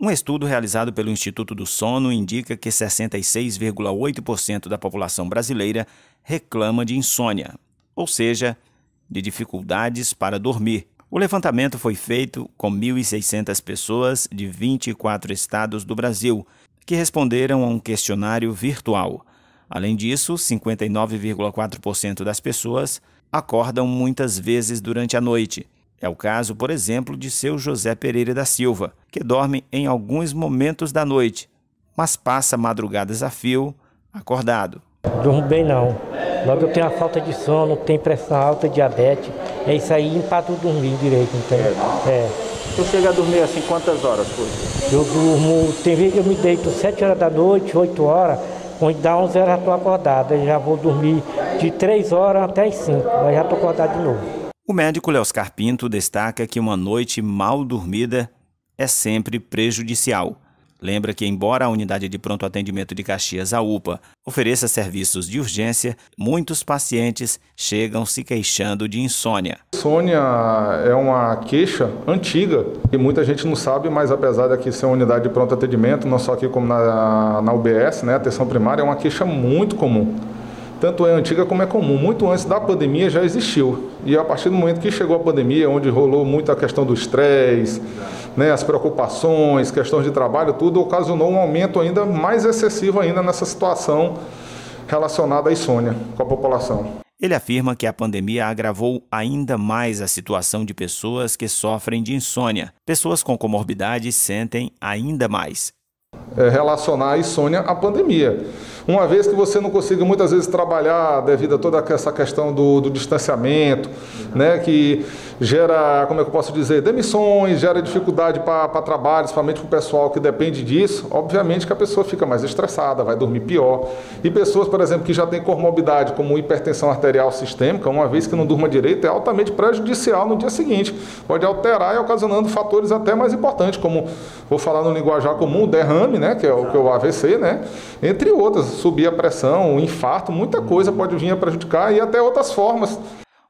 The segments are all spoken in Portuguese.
Um estudo realizado pelo Instituto do Sono indica que 66,8% da população brasileira reclama de insônia, ou seja, de dificuldades para dormir. O levantamento foi feito com 1.600 pessoas de 24 estados do Brasil, que responderam a um questionário virtual. Além disso, 59,4% das pessoas acordam muitas vezes durante a noite. É o caso, por exemplo, de seu José Pereira da Silva, que dorme em alguns momentos da noite, mas passa madrugadas a fio acordado. Durmo bem não. Logo eu tenho a falta de sono, tenho pressão alta, diabetes. É isso aí, empatou dormir direito, entendeu? É. Você chega a dormir assim quantas horas por dia? Eu durmo, tem vezes que eu me deito 7 horas da noite, 8 horas, onde dá 11 horas eu estou acordado. Eu já vou dormir de 3 horas até as 5, mas já estou acordado de novo. O médico Léo Scarpinto destaca que uma noite mal dormida é sempre prejudicial. Lembra que, embora a unidade de pronto atendimento de Caxias, a UPA, ofereça serviços de urgência, muitos pacientes chegam se queixando de insônia. Insônia é uma queixa antiga e muita gente não sabe, mas apesar daqui ser uma unidade de pronto atendimento, não só aqui como na UBS, né, atenção primária, é uma queixa muito comum. Tanto é antiga como é comum, muito antes da pandemia já existiu. E a partir do momento que chegou a pandemia, onde rolou muito a questão do estresse, né, as preocupações, questões de trabalho, tudo ocasionou um aumento ainda mais excessivo ainda nessa situação relacionada à insônia com a população. Ele afirma que a pandemia agravou ainda mais a situação de pessoas que sofrem de insônia. Pessoas com comorbidades sentem ainda mais. É relacionar a insônia à pandemia. Uma vez que você não consiga muitas vezes trabalhar devido a toda essa questão do distanciamento, né, que gera, como é que eu posso dizer, demissões, gera dificuldade para trabalho, principalmente para o pessoal que depende disso, obviamente que a pessoa fica mais estressada, vai dormir pior. E pessoas, por exemplo, que já têm comorbidade, como hipertensão arterial sistêmica, uma vez que não durma direito, é altamente prejudicial no dia seguinte. Pode alterar e ocasionando fatores até mais importantes, como, vou falar no linguajar comum, derrame, né, que é o AVC, né, entre outras. Subir a pressão, um infarto, muita coisa pode vir a prejudicar e até outras formas.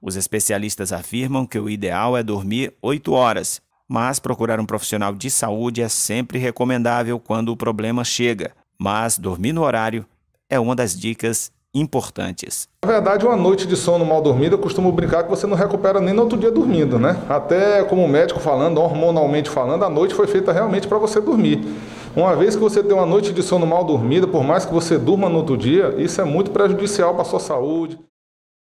Os especialistas afirmam que o ideal é dormir 8 horas, mas procurar um profissional de saúde é sempre recomendável quando o problema chega. Mas dormir no horário é uma das dicas importantes. Na verdade, uma noite de sono mal dormida, eu costumo brincar que você não recupera nem no outro dia dormindo, né? Até como médico falando, hormonalmente falando, a noite foi feita realmente para você dormir. Uma vez que você tem uma noite de sono mal dormida, por mais que você durma no outro dia, isso é muito prejudicial para a sua saúde.